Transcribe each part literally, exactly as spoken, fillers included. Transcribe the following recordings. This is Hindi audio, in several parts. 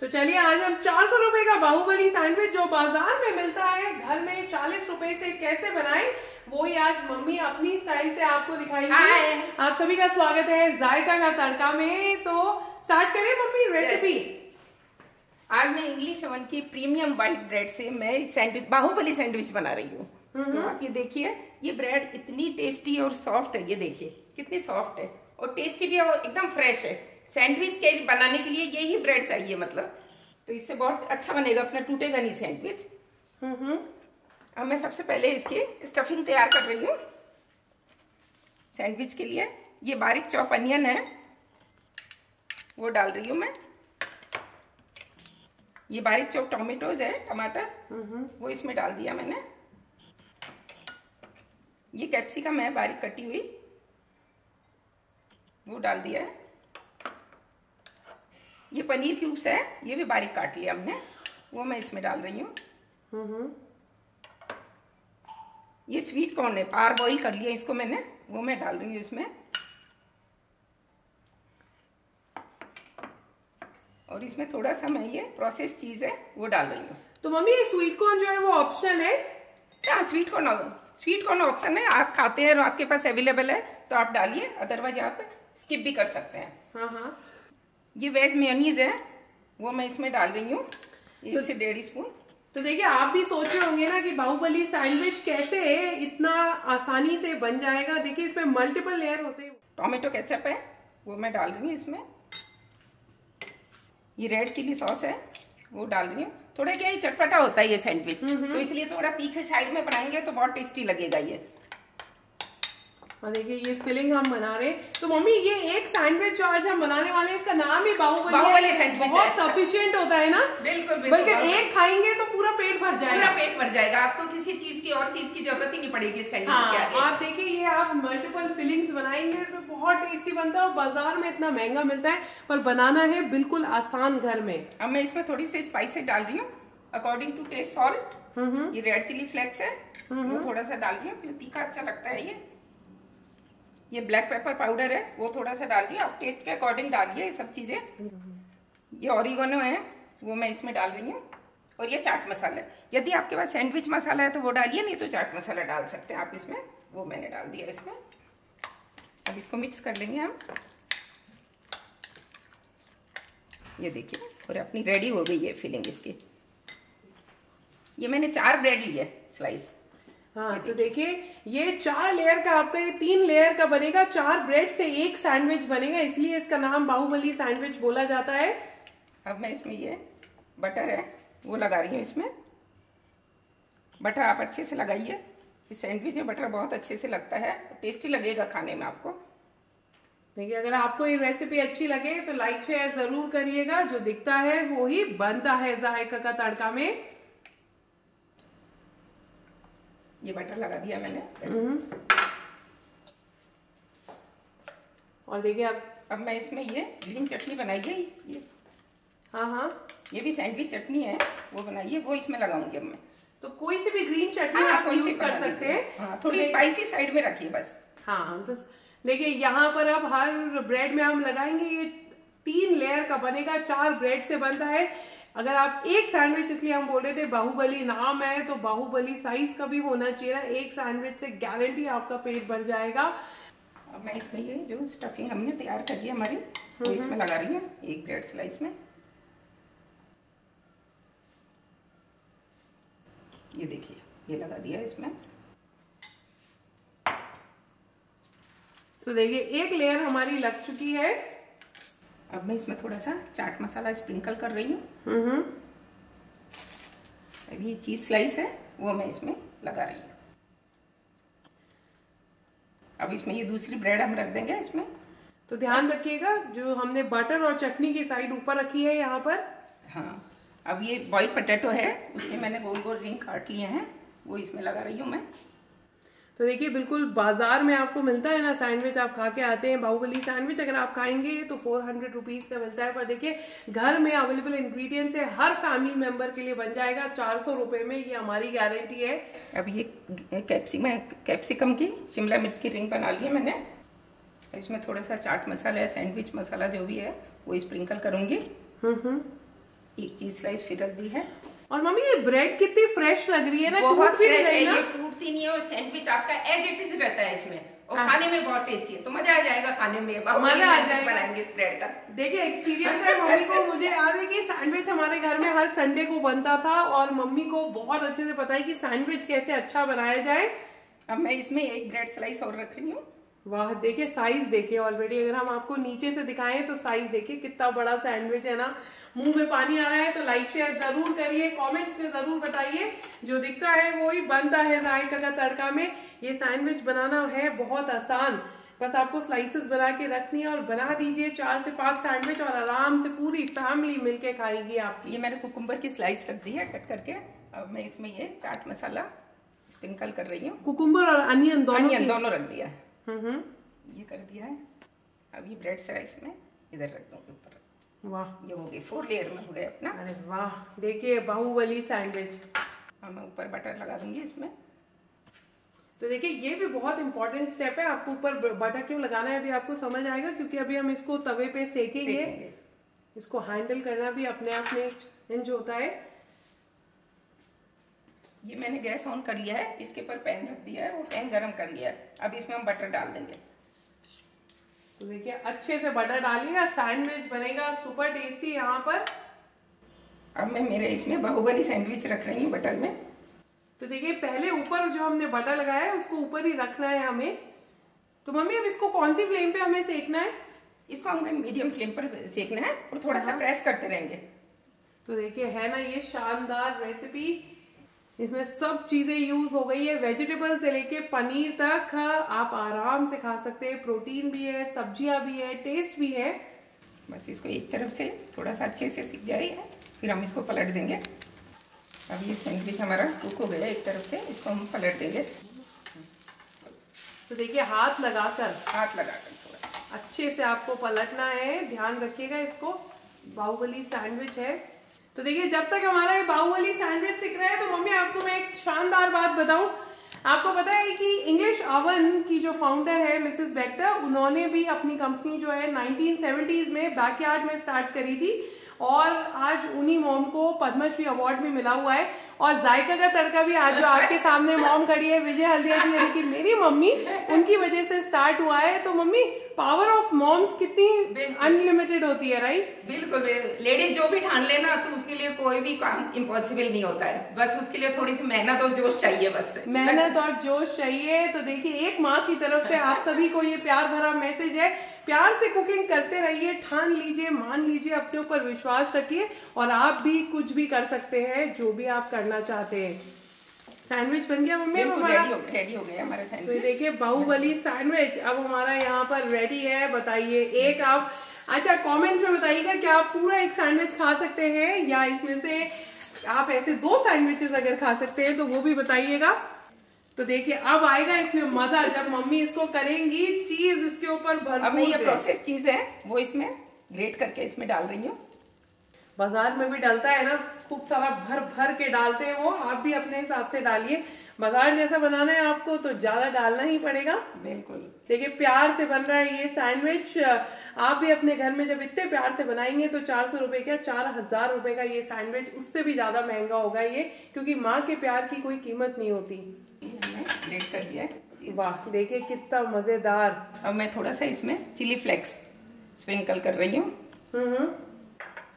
तो चलिए आज हम चार सौ रुपए का बाहुबली सैंडविच जो बाजार में मिलता है घर में चालीस रुपए से कैसे बनाएं वो ही आज मम्मी अपनी स्टाइल से आपको दिखाएंगी। आप सभी का स्वागत है जायका का तड़का में। तो स्टार्ट करें मम्मी रेसिपी। आज मैं इंग्लिश ओवन की प्रीमियम व्हाइट ब्रेड से मैं सैंडविच बाहुबली सैंडविच बना रही हूँ। तो आप ये देखिए, ये ब्रेड इतनी टेस्टी और सॉफ्ट है, ये देखिए कितनी सॉफ्ट है और टेस्टी भी और एकदम फ्रेश है। सैंडविच के बनाने के लिए यही ब्रेड चाहिए मतलब, तो इससे बहुत अच्छा बनेगा, अपना टूटेगा नहीं सैंडविच। अब मैं सबसे पहले इसकी स्टफिंग तैयार कर रही हूँ सैंडविच के लिए। ये बारीक चॉप अनियन है वो डाल रही हूँ मैं। ये बारीक चॉप टोमेटोज है, टमाटर वो इसमें डाल दिया मैंने। ये कैप्सिकम है बारीक कटी हुई वो डाल दिया है। ये पनीर क्यूब्स है, ये भी बारीक काट लिया हमने, वो मैं इसमें डाल रही हूँ। ये स्वीट कॉर्न है, पार बॉइल कर लिया इसको मैंने, वो मैं डाल रही हूँ इसमें। और इसमें थोड़ा सा मैं ये प्रोसेस चीज है वो डाल रही हूँ। तो मम्मी ये स्वीट कॉर्न जो है वो ऑप्शनल है? हाँ, sweet corn sweet corn option है, आप खाते हैं और आपके पास अवेलेबल है तो आप डालिए, अदरवाइज आप स्किप भी कर सकते हैं। हाँ हाँ। ये वेज मेयोनीज है वो मैं इसमें डाल रही हूँ, एक से डेढ़ स्पून। तो देखिए आप भी सोच रहे होंगे ना कि बाहुबली सैंडविच कैसे इतना आसानी से बन जाएगा। देखिए इसमें मल्टीपल लेयर होते हैं। टोमेटो केचप है वो मैं डाल रही हूँ इसमें। ये रेड चिली सॉस है वो डाल रही हूँ। थोड़ा क्या ये चटपटा होता है ये सैंडविच, तो इसलिए थोड़ा तीखे साइड में बनाएंगे तो बहुत टेस्टी लगेगा ये। और देखिए ये फिलिंग हम बना रहे हैं। तो मम्मी ये एक सैंडविच जो आज हम बनाने वाले हैं इसका नाम ही बाहुबली बाहुबली सैंडविच है। सफिशिएंट होता है ना? बिल्कुल बिल्कुल। बल्कि एक खाएंगे तो पूरा पेट भर जाएगा। पूरा पेट भर जाएगा, आपको किसी चीज की और चीज की जरूरत ही नहीं पड़ेगी सैंडविच हाँ, के आगे। आप देखिए ये आप मल्टीपल फिलिंग्स बनाएंगे तो बहुत टेस्टी बनता है और बाजार में इतना महंगा मिलता है, पर बनाना है बिल्कुल आसान घर में। अब मैं इसमें थोड़ी सी स्पाइसेस डाल रही हूँ अकॉर्डिंग टू टेस्ट सॉल्ट। ये रेड चिली फ्लेक्स है वो थोड़ा सा डाल रही हूँ, तीखा अच्छा लगता है ये। ये ब्लैक पेपर पाउडर है वो थोड़ा सा डालिए, आप टेस्ट के अकॉर्डिंग डालिए ये सब चीज़ें। ये ओरिगेनो है वो मैं इसमें डाल रही हूँ। और ये चाट मसाला, यदि आपके पास सैंडविच मसाला है तो वो डालिए, नहीं तो चाट मसाला डाल सकते हैं आप इसमें, वो मैंने डाल दिया इसमें। अब इसको मिक्स कर लेंगे हम। ये देखिए और अपनी रेडी हो गई है फिलिंग इसकी। ये मैंने चार ब्रेड लिए स्लाइस। हाँ तो देखिए ये चार लेयर का आपका, ये तीन लेयर का बनेगा, चार ब्रेड से एक सैंडविच बनेगा, इसलिए इसका नाम बाहुबली सैंडविच बोला जाता है। अब मैं इसमें ये बटर है वो लगा रही हूँ इसमें। बटर आप अच्छे से लगाइए, इस सैंडविच में बटर बहुत अच्छे से लगता है, टेस्टी लगेगा खाने में आपको। देखिए अगर आपको ये रेसिपी अच्छी लगे तो लाइक शेयर जरूर करिएगा। जो दिखता है वो ही बनता है जायका का तड़का में। ये बटर लगा दिया मैंने। और देखिए अब अब मैं इसमें ये ग्रीन चटनी बनाइए ये। हाँ हाँ ये भी सैंडविच चटनी है वो बनाइए, वो इसमें लगाऊंगी अब मैं। तो कोई से भी ग्रीन चटनी हाँ, आप कोई यूज कर सकते हैं, थोड़ी स्पाइसी साइड में रखिए बस। हाँ तो देखिए यहाँ पर अब हर ब्रेड में हम लगाएंगे, ये तीन लेयर का बनेगा, चार ब्रेड से बनता है। अगर आप एक सैंडविच, इसलिए हम बोल रहे थे बाहुबली नाम है तो बाहुबली साइज का भी होना चाहिए ना, एक सैंडविच से गारंटी आपका पेट भर जाएगा। अब मैं इसमें ये जो स्टफिंग हमने तैयार कर ली हमारी वो इसमें लगा रही हूँ एक ब्रेड स्लाइस में। ये देखिए ये लगा दिया इसमें। सो देखिए एक लेयर हमारी लग चुकी है। अब मैं इसमें थोड़ा सा चाट मसाला स्प्रिंकल कर रही हूँ। अब ये चीज स्लाइस है वो मैं इसमें लगा रही हूँ। अब इसमें ये दूसरी ब्रेड हम रख देंगे इसमें। तो ध्यान रखिएगा जो हमने बटर और चटनी की साइड ऊपर रखी है यहाँ पर। हाँ अब ये बॉइल्ड पोटैटो है, उसके मैंने गोल गोल रिंग काट लिए हैं वो इसमें लगा रही हूँ मैं। तो देखिए बिल्कुल बाजार में आपको मिलता है ना सैंडविच, आप खा के आते हैं बाहुबली सैंडविच, अगर आप खाएंगे तो फोर हंड्रेड रुपीज का मिलता है, पर देखिए घर में अवेलेबल इंग्रेडिएंट्स है, हर फैमिली मेंबर के लिए बन जाएगा चार सौ रुपए में, ये हमारी गारंटी है। अब ये कैप्सिकम कैप्सिकम की शिमला मिर्च की रिंग बना ली है मैंने। इसमें थोड़ा सा चाट मसाला है, सैंडविच मसाला जो भी है वो स्प्रिंकल करूंगी। एक चीज स्लाइस फिर रख दी है। और मम्मी ये ब्रेड कितनी फ्रेश लग रही है ना, बहुत फ्रेश है, ये टूटती नहीं है और सैंडविच आपका एज इट इज रहता है इसमें और खाने में बहुत टेस्टी है, तो मजा आ जाएगा खाने में, मजा आ जाएगा बनाएंगे ब्रेड का। देखिए एक्सपीरियंस है मम्मी को, मुझे याद है कि सैंडविच हमारे घर में हर संडे को बनता था और मम्मी को बहुत अच्छे से पता है कि सैंडविच कैसे अच्छा बनाया जाए। अब मैं इसमें एक ब्रेड स्लाइस और रख रही हूँ। वाह देखिए साइज देखिए, ऑलरेडी अगर हम आपको नीचे से दिखाएं तो साइज देखिए कितना बड़ा सैंडविच है ना, मुंह में पानी आ रहा है। तो लाइक शेयर जरूर करिए, कमेंट्स में जरूर बताइए, जो दिखता है वो ही बनता है जायका का तड़का में। ये सैंडविच बनाना है बहुत आसान, बस आपको स्लाइसेस बना के रखनी है और बना दीजिए चार से पांच सैंडविच और आराम से पूरी फैमिली मिलके खाएगी आपकी। ये मैंने कुकुम्बर की स्लाइस रख दी है कट करके। अब मैं इसमें ये चाट मसाला स्प्रिंकल कर रही हूँ, कुकुम्बर और अनियन दोनों दोनों रख दिया है, ये कर दिया है। अब ये ब्रेड स्लाइस में इधर रख दूंगी ऊपर। वाह ये हो गई, फोर लेयर में हो गए अपना। अरे वाह देखिए बाहुबली सैंडविच। अब मैं ऊपर बटर लगा दूंगी इसमें। तो देखिए ये भी बहुत इंपॉर्टेंट स्टेप है, आपको ऊपर बटर क्यों लगाना है अभी आपको समझ आएगा, क्योंकि अभी हम इसको तवे पे सेकेंगे, इसको हैंडल करना भी अपने आप में चैलेंज होता है। ये मैंने गैस ऑन कर लिया है, इसके ऊपर पैन रख दिया है, वो पैन गरम कर लिया है, अब इसमें हम बटर डाल देंगे। तो देखिए अच्छे से बटर डालिएगा, सैंडविच बनेगा सुपर टेस्टी यहाँ पर। अब मैं मेरे इसमें बाहुबली सैंडविच रख रही हूँ बटर में। तो देखिए पहले ऊपर जो हमने बटर लगाया है उसको ऊपर ही रखना है हमें। तो मम्मी अब इसको कौन सी फ्लेम पे हमें सेकना है? इसको हमने मीडियम फ्लेम पर सेकना है और थोड़ा सा प्रेस करते रहेंगे। तो देखिये है ना ये शानदार रेसिपी, इसमें सब चीजें यूज हो गई है, वेजिटेबल से लेके पनीर तक आप आराम से खा सकते हैं, प्रोटीन भी है, सब्जियां भी है, टेस्ट भी है। बस इसको एक तरफ से थोड़ा सा अच्छे से सीख जाइए, फिर हम इसको पलट देंगे। अब ये सैंडविच हमारा कुक हो गया एक तरफ से, इसको हम पलट देंगे। तो देखिए हाथ लगाकर हाथ लगाकर थोड़ा अच्छे से आपको पलटना है, ध्यान रखिएगा इसको, बाहुबली सैंडविच है। तो देखिए जब तक हमारा ये बाहुबली सैंडविच सिक रहा है तो मम्मी आपको मैं एक शानदार बात बताऊं, आपको पता है कि इंग्लिश ओवन की जो फाउंडर है मिसेस बेक्टर, उन्होंने भी अपनी कंपनी जो है नाइनटीन सेवेंटीज़ में बैकयार्ड में स्टार्ट करी थी और आज उन्हीं मॉम को पद्मा श्री अवार्ड भी मिला हुआ है। और जायका का तड़का भी आज जो आपके सामने मॉम खड़ी है विजय हल्दिया जी, यानी कि मेरी मम्मी, उनकी वजह से स्टार्ट हुआ है। तो मम्मी पावर ऑफ मॉम्स कितनी अनलिमिटेड होती है, राइट? बिल्कुल, लेडीज जो भी ठान लेना तो उसके लिए कोई भी काम इम्पॉसिबल नहीं होता है, बस उसके लिए थोड़ी सी मेहनत और जोश चाहिए, बस मेहनत और जोश चाहिए। तो देखिए एक माँ की तरफ से आप सभी को ये प्यार भरा मैसेज है, प्यार से कुकिंग करते रहिए, ठान लीजिए, मान लीजिए, अपने ऊपर विश्वास रखिए और आप भी कुछ भी कर सकते हैं जो भी आप करना चाहते हैं। सैंडविच बन गया मम्मी, हमारा रेडी हो गया हमारा सैंडविच। तो देखिए बाहुबली सैंडविच अब हमारा यहाँ पर रेडी है। बताइए एक आप अच्छा कमेंट्स में बताइएगा कि आप पूरा एक सैंडविच खा सकते हैं या इसमें से आप ऐसे दो सैंडविचेस अगर खा सकते हैं तो वो भी बताइएगा। तो देखिए अब आएगा इसमें मजा जब मम्मी इसको करेंगी, चीज इसके ऊपर भरपूर। अब ये प्रोसेस चीज है वो इसमें ग्रेट करके इसमें डाल रही हूँ, बाजार में भी डलता है ना, खूब सारा भर भर के डालते हैं वो, आप भी अपने हिसाब से डालिए, बाजार जैसा बनाना है आपको तो ज्यादा डालना ही पड़ेगा। बिल्कुल देखिए प्यार से बन रहा है ये सैंडविच, आप भी अपने घर में जब इतने प्यार से बनाएंगे तो चार सौ रुपए क्या चार हजार रुपए का ये सैंडविच, उससे भी ज्यादा महंगा होगा ये, क्योंकि माँ के प्यार की कोई कीमत नहीं होती। ग्रेट कर दिया है, वाह देखिए कितना मजेदार। अब मैं थोड़ा सा इसमें चिली फ्लेक्स स्प्रिंकल कर रही हूँ,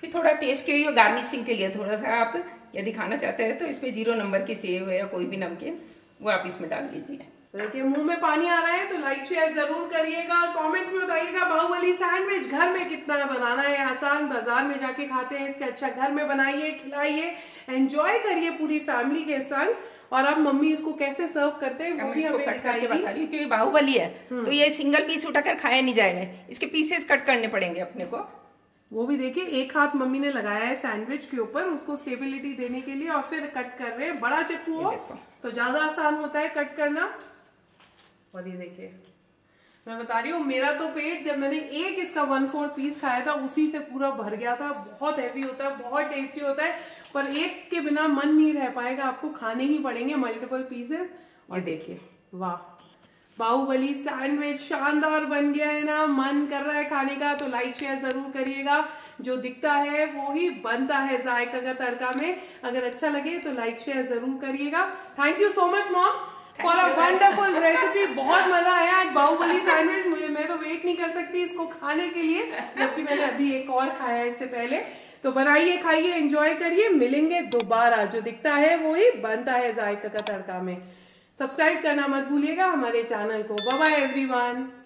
फिर थोड़ा टेस्ट के लिए गार्निशिंग के लिए थोड़ा सा आप यदि खाना चाहते हैं तो इसमें जीरो नंबर की सेव या कोई भी नमकीन वो आप इसमें डाल लीजिए। देखिए मुंह में पानी आ रहा है, तो लाइक शेयर जरूर करिएगा, कमेंट्स में बताइएगा बाहुबली सैंडविच घर में कितना बनाना है आसान, बाजार में जाके खाते हैं, इससे अच्छा घर में बनाइए, खिलाइए, एंजॉय करिए पूरी फैमिली के संग। और अब मम्मी इसको कैसे सर्व करते हैं वो भी हमें दिखाइए, क्योंकि बाहुबली है तो ये सिंगल पीस उठाकर खाया नहीं जाएगा, इसके पीसेस कट करने पड़ेंगे अपने को। वो भी देखिए एक हाथ मम्मी ने लगाया है सैंडविच के ऊपर उसको स्टेबिलिटी देने के लिए और फिर कट कर रहे हैं, बड़ा चक्कू हो तो ज्यादा आसान होता है कट करना। और ये देखिए मैं बता रही हूँ मेरा तो पेट जब मैंने एक इसका वन फोर्थ पीस खाया था उसी से पूरा भर गया था, बहुत हैवी होता है, बहुत टेस्टी होता है, पर एक के बिना मन नहीं रह पाएगा, आपको खाने ही पड़ेंगे मल्टीपल पीसेस। और देखिए वाह बाहुबली सैंडविच शानदार बन गया है ना, मन कर रहा है खाने का, तो लाइक शेयर जरूर करिएगा, जो दिखता है वो ही बनता है जायका का तड़का में। अगर अच्छा लगे तो लाइक शेयर जरूर करिएगा। Thank you so much mom for a wonderful recipe. बहुत मजा आया आज बाहुबली सैंडविच। मुझे मैं तो वेट नहीं कर सकती इसको खाने के लिए, जबकि मैंने अभी एक और खाया है इससे पहले। तो बनाइए, खाइए, एंजॉय करिए। मिलेंगे दोबारा, जो दिखता है वो ही बनता है जायका का तड़का में। सब्सक्राइब करना मत भूलिएगा हमारे चैनल को। Bye bye everyone.